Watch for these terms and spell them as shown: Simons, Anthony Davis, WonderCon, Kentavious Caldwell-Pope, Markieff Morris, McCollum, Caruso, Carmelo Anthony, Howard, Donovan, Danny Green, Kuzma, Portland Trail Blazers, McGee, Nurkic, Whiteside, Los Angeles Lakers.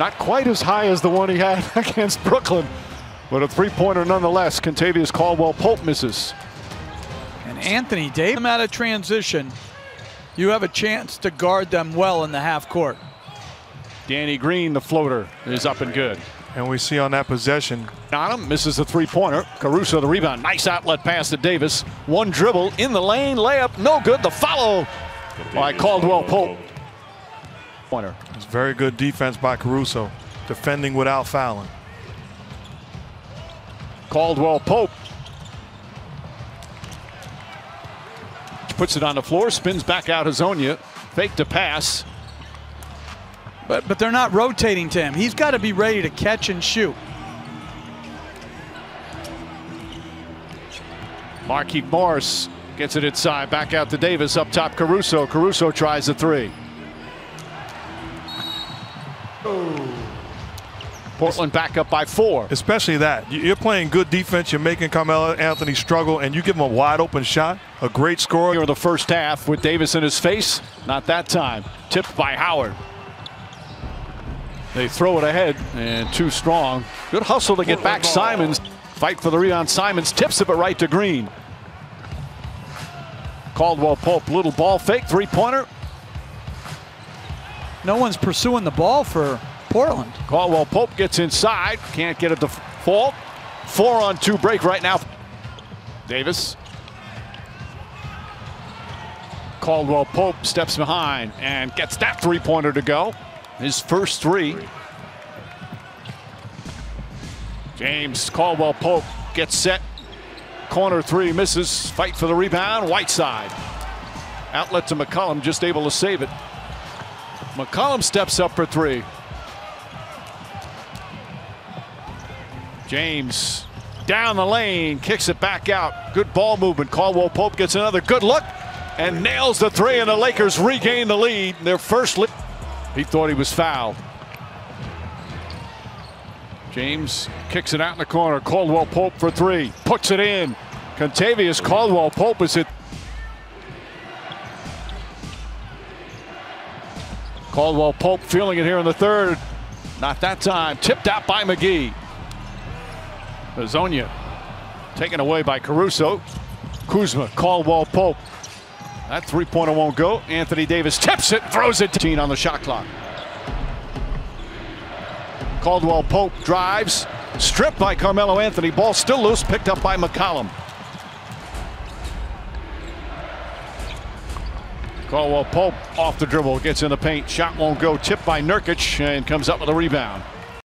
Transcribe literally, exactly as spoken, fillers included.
Not quite as high as the one he had against Brooklyn, but a three-pointer nonetheless. Kentavious Caldwell-Pope misses. And Anthony Davis, come out of transition, you have a chance to guard them well in the half court. Danny Green, the floater, is up and good. And we see on that possession, Donovan misses the three-pointer. Caruso the rebound. Nice outlet pass to Davis. One dribble in the lane, layup, no good. The follow by Caldwell-Pope. It's very good defense by Caruso, defending without fouling. Caldwell-Pope puts it on the floor, spins back out Hazonia, fake to pass. But, but they're not rotating to him. He's got to be ready to catch and shoot. Markieff Morris gets it inside, back out to Davis, up top Caruso. Caruso tries a three. Portland back up by four. Especially that. You're playing good defense. You're making Carmelo Anthony struggle, and you give him a wide open shot. A great scorer. Here in the first half with Davis in his face. Not that time. Tipped by Howard. They throw it ahead, and too strong. Good hustle to get back. Simons. Fight for the rebound. Simons tips it, but right to Green. Caldwell-Pope, little ball fake. Three-pointer. No one's pursuing the ball for Portland. Caldwell-Pope gets inside, can't get it to fall. Four on two break right now. Davis. Caldwell-Pope steps behind and gets that three-pointer to go. His first three. James Caldwell-Pope gets set. Corner three misses. Fight for the rebound. Whiteside. Outlet to McCollum, just able to save it. McCollum steps up for three. James down the lane, kicks it back out. Good ball movement. Caldwell-Pope gets another good look and nails the three, and the Lakers regain the lead. Their first lead. He thought he was fouled. James kicks it out in the corner. Caldwell-Pope for three. Puts it in. Kentavious Caldwell-Pope is it. Caldwell-Pope feeling it here in the third. Not that time. Tipped out by McGee. Hazonia taken away by Caruso. Kuzma, Caldwell-Pope. That three-pointer won't go. Anthony Davis tips it, throws it. fifteen on the shot clock. Caldwell-Pope drives. Stripped by Carmelo Anthony. Ball still loose, picked up by McCollum. Caldwell-Pope off the dribble, gets in the paint. Shot won't go. Tipped by Nurkic and comes up with a rebound.